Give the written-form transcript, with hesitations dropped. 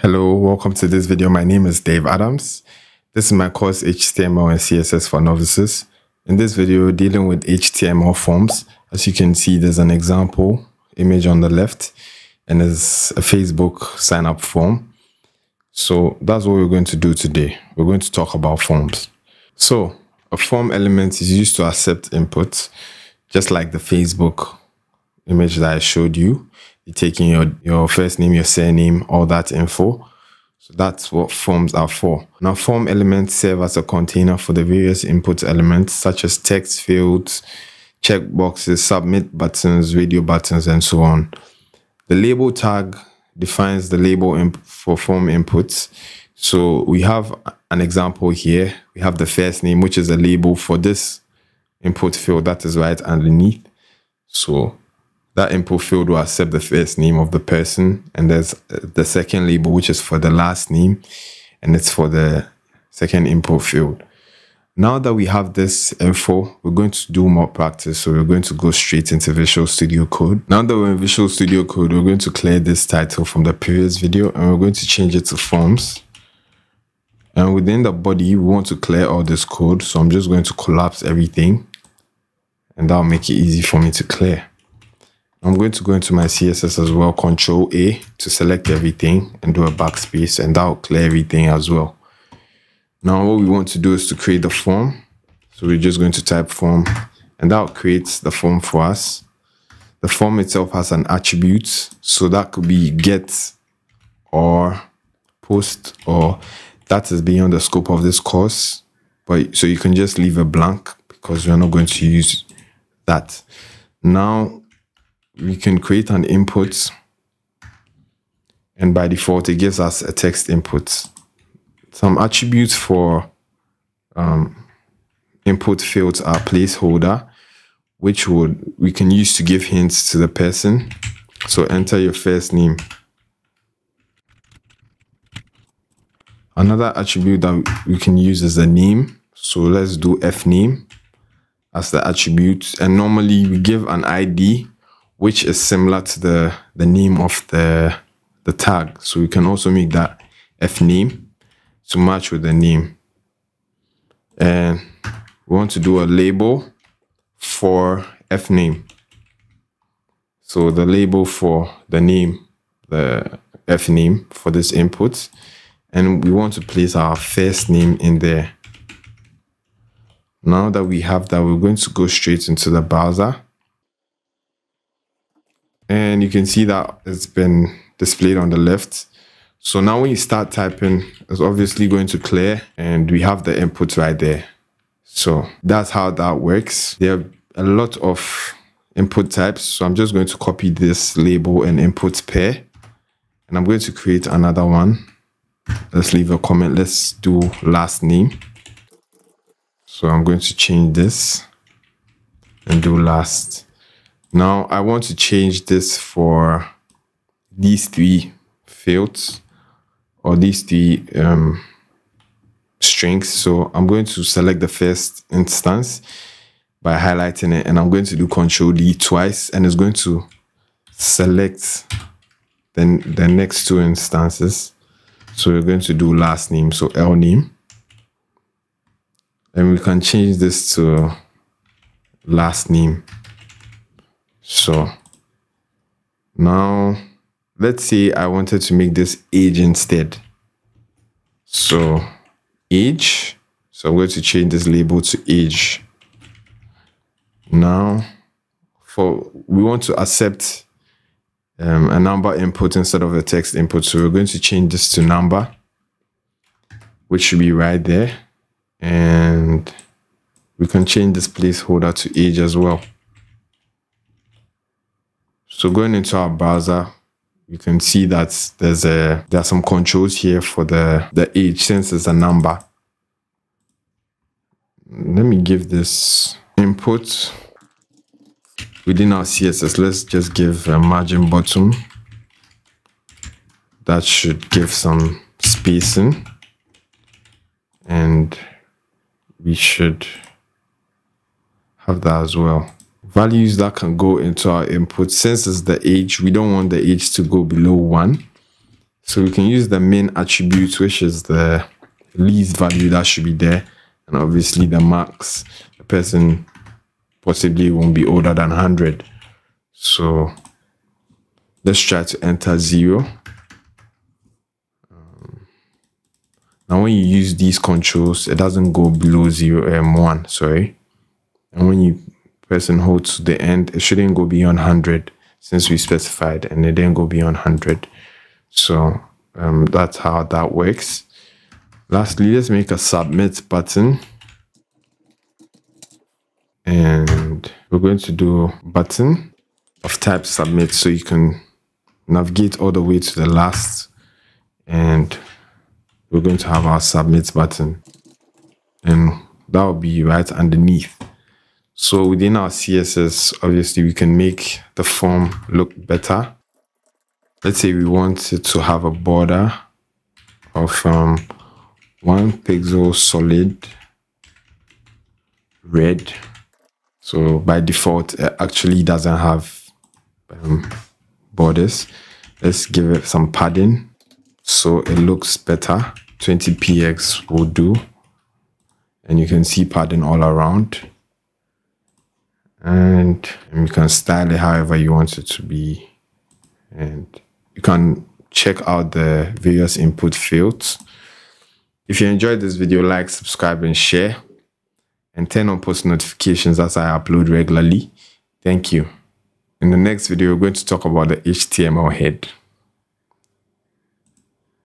Hello, welcome to this video. My name is Dave Adams. This is my course HTML and CSS for Novices. In this video, dealing with HTML forms. As you can see, there's an example image on the left and there's a Facebook sign up form. So that's what we're going to do today. We're going to talk about forms. So a form element is used to accept input, just like the Facebook image that I showed you. You're taking your first name, your surname, all that info. So that's what forms are for. Now, form elements serve as a container for the various input elements, such as text fields, checkboxes, submit buttons, radio buttons, and so on. The label tag defines the label for form inputs. So we have an example here. We have the first name, which is a label for this input field that is right underneath. So that input field will accept the first name of the person, and there's the second label, which is for the last name, and it's for the second input field. Now that we have this info, we're going to do more practice, so we're going to go straight into Visual Studio Code. Now that we're in Visual Studio Code, we're going to clear this title from the previous video, and we're going to change it to Forms. And within the body, we want to clear all this code, so I'm just going to collapse everything, and that'll make it easy for me to clear. I'm going to go into my CSS as well, Control A to select everything and do a backspace, and that will clear everything as well. Now what we want to do is to create the form. So we're just going to type form, and that will create the form for us. The form itself has an attribute, so that could be get or post, or that is beyond the scope of this course. But so you can just leave it blank because we're not going to use that. Now we can create an input, and by default it gives us a text input. Some attributes for input fields are placeholder, which we can use to give hints to the person. So enter your first name. Another attribute that we can use is a name. So let's do fname as the attribute, and normally we give an ID, which is similar to the name of the tag. So we can also make that fname to match with the name. And we want to do a label for fname. So the label for the name, the fname for this input. And we want to place our first name in there. Now that we have that, we're going to go straight into the browser. And you can see that it's been displayed on the left. So now when you start typing, it's obviously going to clear, and we have the input right there. So that's how that works. There are a lot of input types. So I'm just going to copy this label and input pair, and I'm going to create another one. Let's leave a comment. Let's do last name. So I'm going to change this and do last. Now I want to change this for these three fields, or these three strings. So I'm going to select the first instance by highlighting it, and I'm going to do Control D twice, and it's going to select then the next two instances. So we're going to do last name, so L name, and we can change this to last name. So now let's say I wanted to make this age instead. So age, so I'm going to change this label to age. Now we want to accept a number input instead of a text input. So we're going to change this to number, which should be right there. And we can change this placeholder to age as well. So going into our browser, you can see that there are some controls here for the age, since it's a number. Let me give this input within our CSS. Let's just give a margin bottom. That should give some spacing, and we should have that as well. Values that can go into our input, since it's the age, we don't want the age to go below 1. So we can use the main attribute, which is the least value that should be there. And obviously the max, the person possibly won't be older than 100. So let's try to enter 0. Now when you use these controls, it doesn't go below 1, sorry. And when you person holds to the end, it shouldn't go beyond 100 since we specified, and it didn't go beyond 100. So that's how that works. Lastly, let's make a submit button. And we're going to do button of type submit, so you can navigate all the way to the last, and we're going to have our submit button, and that will be right underneath. So within our CSS, obviously we can make the form look better. Let's say we want it to have a border of 1 pixel solid red. So by default, it actually doesn't have borders. Let's give it some padding so it looks better. 20px will do, and you can see padding all around. And you can style it however you want it to be, and you can check out the various input fields. If you enjoyed this video, like, subscribe, and share, and turn on post notifications as I upload regularly. Thank you. In the next video, we're going to talk about the HTML head.